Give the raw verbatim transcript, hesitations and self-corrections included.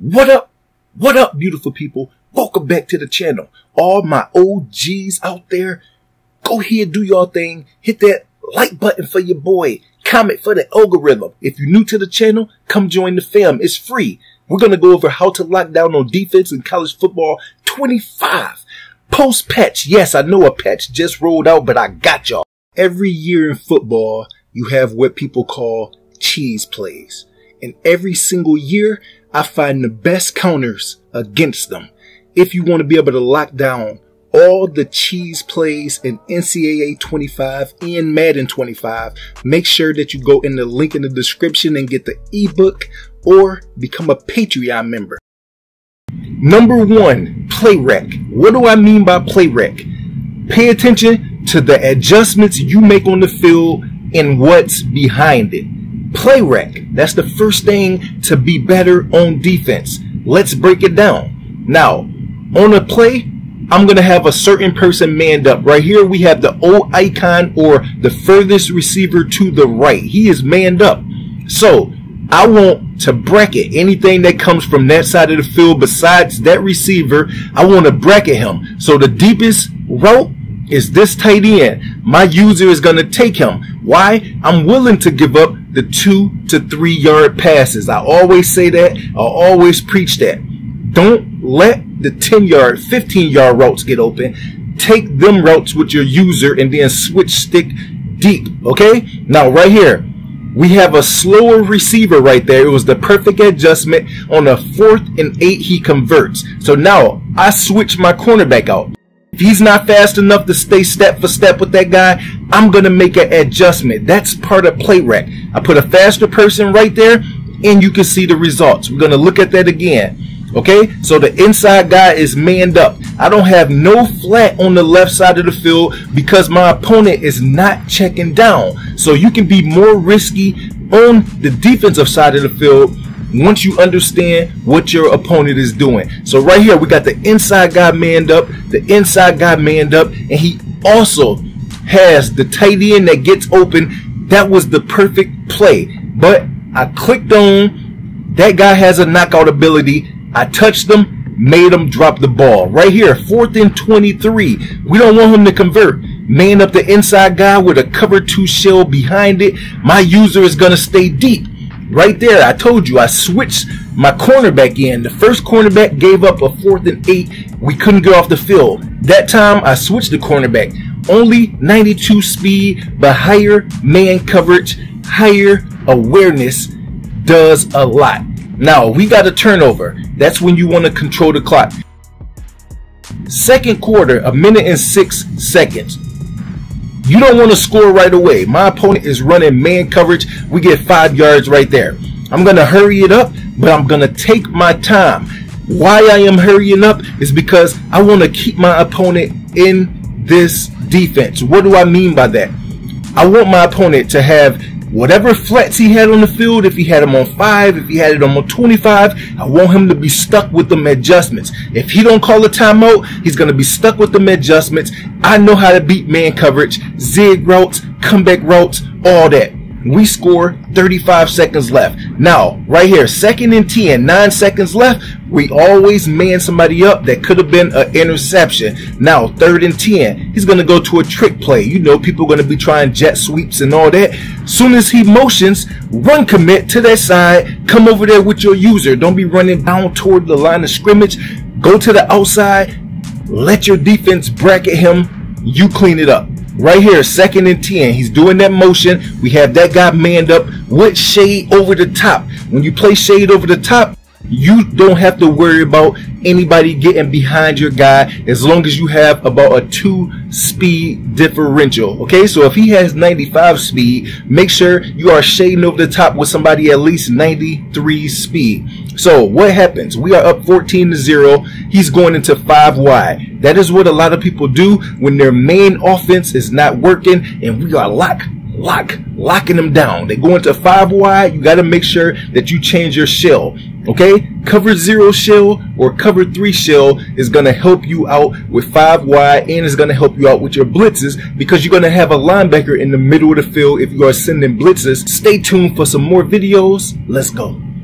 What up? What up, beautiful people? Welcome back to the channel. All my O Gs out there, go ahead, do your thing. Hit that like button for your boy. Comment for the algorithm. If you're new to the channel, come join the fam. It's free. We're going to go over how to lock down on defense in college football twenty-five. Post-patch. Yes, I know a patch just rolled out, but I got y'all. Every year in football, you have what people call cheese plays. And every single year, I find the best counters against them. If you want to be able to lock down all the cheese plays in N C double A twenty-five and Madden twenty-five, make sure that you go in the link in the description and get the ebook or become a Patreon member. Number one, play rec. What do I mean by play rec? Pay attention to the adjustments you make on the field and what's behind it. Play rec. That's the first thing to be better on defense. Let's break it down. Now, on a play, I'm going to have a certain person manned up. Right here, we have the O icon or the furthest receiver to the right. He is manned up. So, I want to bracket anything that comes from that side of the field besides that receiver. I want to bracket him. So, the deepest route is this tight end. My user is going to take him. Why? I'm willing to give up the two to three yard passes. I always say that. I always preach that. Don't let the ten yard, fifteen yard routes get open. Take them routes with your user and then switch stick deep. Okay? Now right here, we have a slower receiver right there. It was the perfect adjustment. On a fourth and eight, he converts. So now I switch my cornerback out. If he's not fast enough to stay step for step with that guy, I'm going to make an adjustment. That's part of play rec. I put a faster person right there, and you can see the results. We're going to look at that again. Okay, so the inside guy is manned up. I don't have no flat on the left side of the field because my opponent is not checking down. So you can be more risky on the defensive side of the field once you understand what your opponent is doing. So right here, we got the inside guy manned up, the inside guy manned up, and he also has the tight end that gets open. That was the perfect play. But I clicked on, that guy has a knockout ability. I touched them, made him drop the ball. Right here, fourth and twenty-three. We don't want him to convert. Man up the inside guy with a cover two shell behind it. My user is going to stay deep. Right there, I told you, I switched my cornerback in. The first cornerback gave up a fourth and eight. We couldn't get off the field. That time, I switched the cornerback. Only ninety-two speed, but higher man coverage, higher awareness does a lot. Now, we got a turnover. That's when you want to control the clock. Second quarter, a minute and six seconds. You don't want to score right away. My opponent is running man coverage. We get five yards right there. I'm going to hurry it up, but I'm going to take my time. Why I am hurrying up is because I want to keep my opponent in this defense. What do I mean by that? I want my opponent to have whatever flats he had on the field. If he had them on five, if he had it on twenty-five, I want him to be stuck with them adjustments. If he don't call a timeout, he's going to be stuck with them adjustments. I know how to beat man coverage, zig routes, comeback routes, all that. We score, thirty-five seconds left. Now, right here, second and ten, nine seconds left. We always man somebody up. That could have been an interception. Now, third and ten. He's going to go to a trick play. You know, people are going to be trying jet sweeps and all that. Soon as he motions, run commit to that side. Come over there with your user. Don't be running down toward the line of scrimmage. Go to the outside. Let your defense bracket him. You clean it up. Right here, second and ten. He's doing that motion. We have that guy manned up with shade over the top. When you play shade over the top, you don't have to worry about anybody getting behind your guy as long as you have about a two-speed differential. Okay, so if he has ninety-five speed, make sure you are shading over the top with somebody at least ninety-three speed. So what happens? We are up fourteen to zero. He's going into five wide. That is what a lot of people do when their main offense is not working, and we are locked. Lock, locking them down. They go into five wide. You got to make sure that you change your shell. Okay, cover zero shell or cover three shell is going to help you out with five wide, and is going to help you out with your blitzes because you're going to have a linebacker in the middle of the field if you are sending blitzes. Stay tuned for some more videos. Let's go.